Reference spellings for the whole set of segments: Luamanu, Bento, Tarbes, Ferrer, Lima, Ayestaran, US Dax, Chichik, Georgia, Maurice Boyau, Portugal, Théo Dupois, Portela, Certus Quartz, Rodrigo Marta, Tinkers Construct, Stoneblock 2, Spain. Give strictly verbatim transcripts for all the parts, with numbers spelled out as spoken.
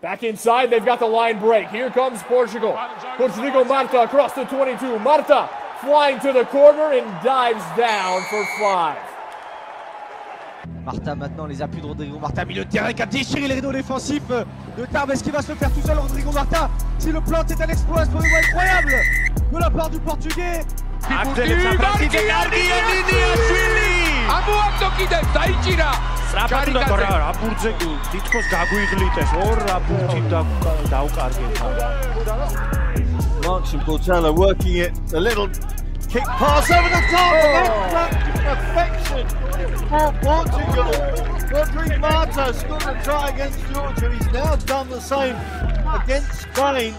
Back inside, they've got the line break. Here comes Portugal. Rodrigo Marta across the twenty-two. Marta flying to the corner and dives down for five. Marta maintenant, les appuis de Rodrigo Marta, milieu de terrain qui a déchiré les rideaux défensifs de Tarbes. Est-ce qu'il va se faire tout seul, Rodrigo Marta? Si le plan est un exploit, c'est vraiment incroyable de la part du Portugais. Marks and Portela working it, a little kick pass over the top, oh. Perfection for Portugal. Rodrigo Marta scored a try against Georgia, he's now done the same against Spain.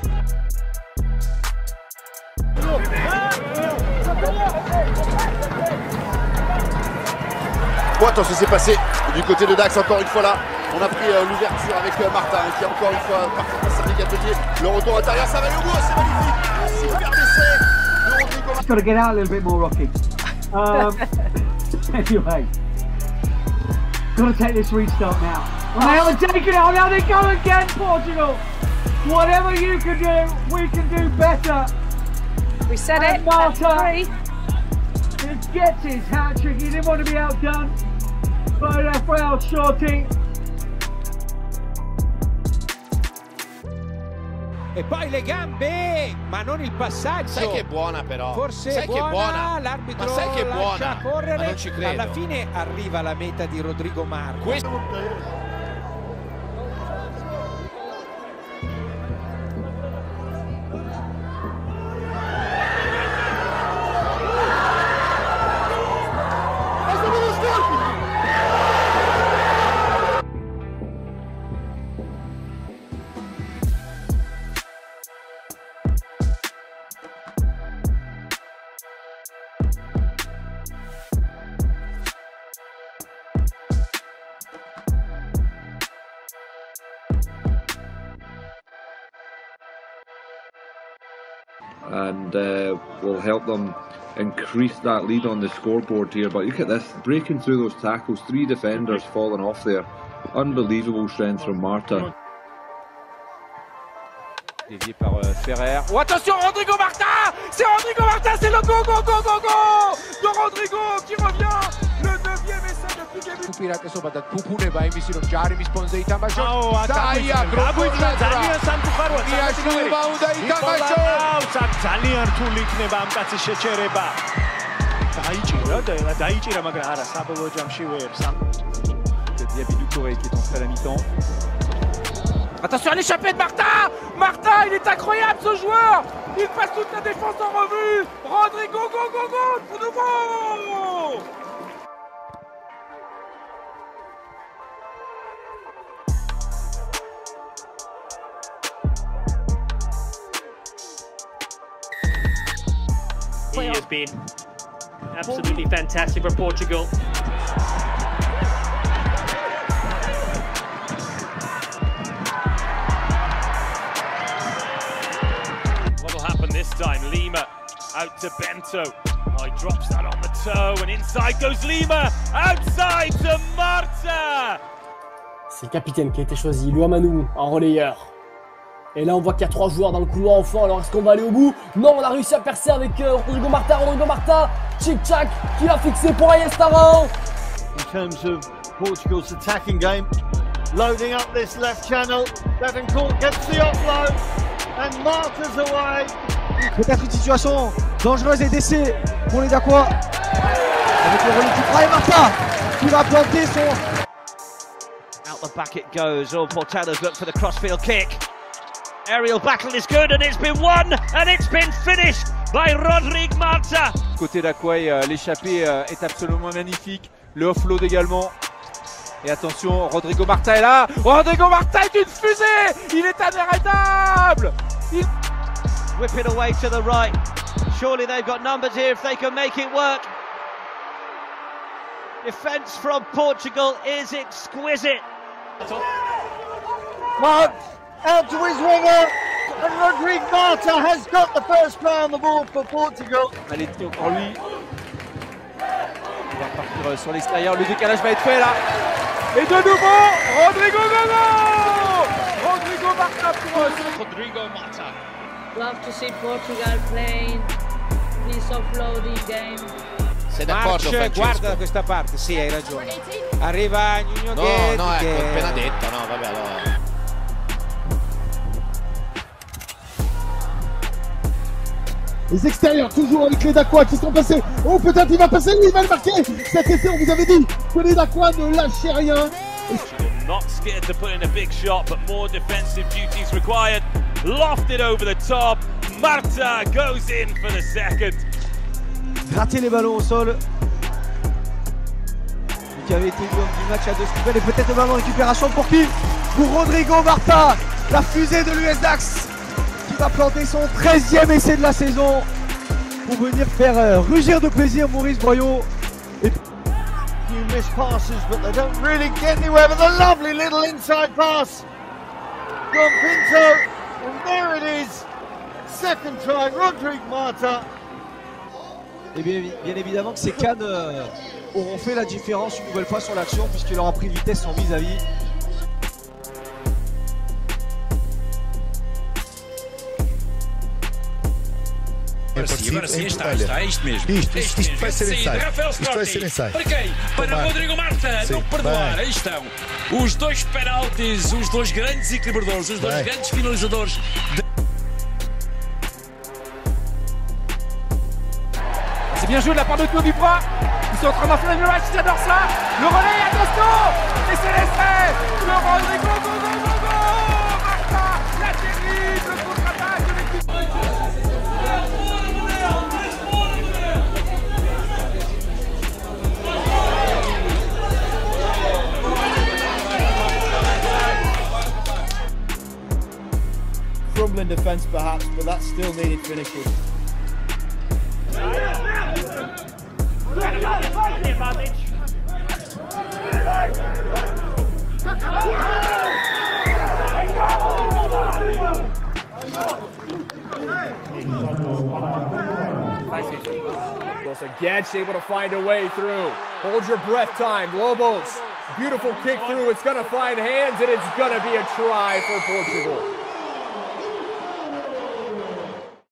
Oh, attention, c'est passé du côté de Dax encore une fois là. On a pris euh, l'ouverture avec euh, Martin hein, qui a encore une fois parfaitement servi Gatelier. Le retour intérieur, ça va le bout, c'est magnifique. Super essai. It's got to get out a little bit more, Rocky. Um, anyway, got to take this restart now. And now they're taking it on. Now they go again, Portugal. Whatever you can do, we can do better. We said and it. Martin gets his hat trick. He didn't want to be outdone, but left for outshorting. E poi le gambe, ma non il passaggio. Sai che è buona però. Forse sai buona, che è buona. L'arbitro ma sai che è buona. Correre. Ma non ci credo. Alla fine arriva la meta di Rodrigo Marta. Questo... and uh, will help them increase that lead on the scoreboard here. But look at this, breaking through those tackles, three defenders falling off there. Unbelievable strength from Marta. Dévié par euh, Ferrer. Oh, attention, Rodrigo Marta! C'est Rodrigo Marta, c'est le go, go, go, go, go! De Rodrigo qui revient! Kupira che sopra da Pupune va in visino Giari mi sponde di Tambaciò Zaia Grobu Zalian Santukarwa Riasciuva Uda di Tambaciò Zalian Tulikneba am katsi shechereba Daichira Daira Daichira Magrara Sabolo Jamshiwe Sam Diaby Ducoré qui est entré à la mi-temps. Attention à l'échappée de Marta. Marta, il est incroyable ce joueur. Il passe toute la défense en revue. Rodrigo go go go pour nouveau. He has been absolutely fantastic for Portugal. What will happen this time? Lima out to Bento. Oh, he drops that on the toe and inside goes Lima. Outside to Marta. C'est le capitaine qui a été choisi, Luamanu, en relayeur. Et là on voit qu'il y a trois joueurs dans le couloir au fond, alors est-ce qu'on va aller au bout? Non, on a réussi à percer avec euh, Rodrigo Marta, Rodrigo Marta, Chichik qui l'a fixé pour Ayestaran. In terms of Portugal's attacking game, loading up this left channel, Betancourt gets the offload and Marta's away. Peut-être une situation dangereuse et d'essai pour les Dacois. Avec le relais qui frappe et Marta qui va planter son... Out the back it goes, oh Portela's looked for the crossfield kick. Aerial battle is good and it's been won and it's been finished by Rodrigo Marta. Côté d'Aquay, euh, l'échappée euh, est absolument magnifique. Le offload également. Et attention, Rodrigo Marta est là. Rodrigo Marta est une fusée. Il est inarrêtable. Il... Whip it away to the right. Surely they've got numbers here if they can make it work. Defence from Portugal is exquisite. Mark. Out to his winger, and Rodrigo Marta has got the first play on the board for Portugal. Allez, Théo, pour lui. Il va partir sur l'extérieur, le décalage va être fait là. Et de nouveau, Rodrigo Gogo Rodrigo Rodrigo Marta. Love to see Portugal playing this offloading game. Sei d'accordo, March, guarda da questa parte, sì, hai ragione. Arriva Nuno no, Ghetti. No, no, ecco, che... appena detto, no, vabbè, allora. Les extérieurs, toujours avec les Dacois qui sont passés. Oh, peut-être il va passer, lui, il va le marquer. Cet été, on vous avait dit que les Dacois ne lâchaient rien. Not scared to put in a big shot, but more defensive duties required. Lofted over the top. Marta goes in for the second. Gratter les ballons au sol, qui avait été l'homme du match à deux steppels, et peut-être maintenant récupération pour qui? Pour Rodrigo Marta, la fusée de l'U S Dax, qui va planter son treizième essai de la saison pour venir faire rugir de plaisir Maurice Boyau. Et... You miss passes, but they don't really get anywhere. But the lovely little inside pass from Bento, and there it is. Second try, Rodrigo Marta. Et bien, bien évidemment que ces cannes euh, auront fait la différence une nouvelle fois sur l'action puisqu'il aura pris vitesse en vis-à-vis. Para Rodrigo Marta não perdoar, aí estão os dois penaltis, os dois grandes equilibradores, os dois grandes finalizadores. C'est bien joué de la part de Théo Dupois. Ils sont en train d'en faire le match, j'adore ça. Le relais, attention. Et c'est l'essai. Le Rodrigo, go, go, go, go. Marta, la terrible contre-attaque de l'équipe. Crumbling defense perhaps, but that still needed finishing. Again, she's able to find a way through. Hold your breath time. Lobos, beautiful kick through. It's going to find hands, and it's going to be a try for Portugal.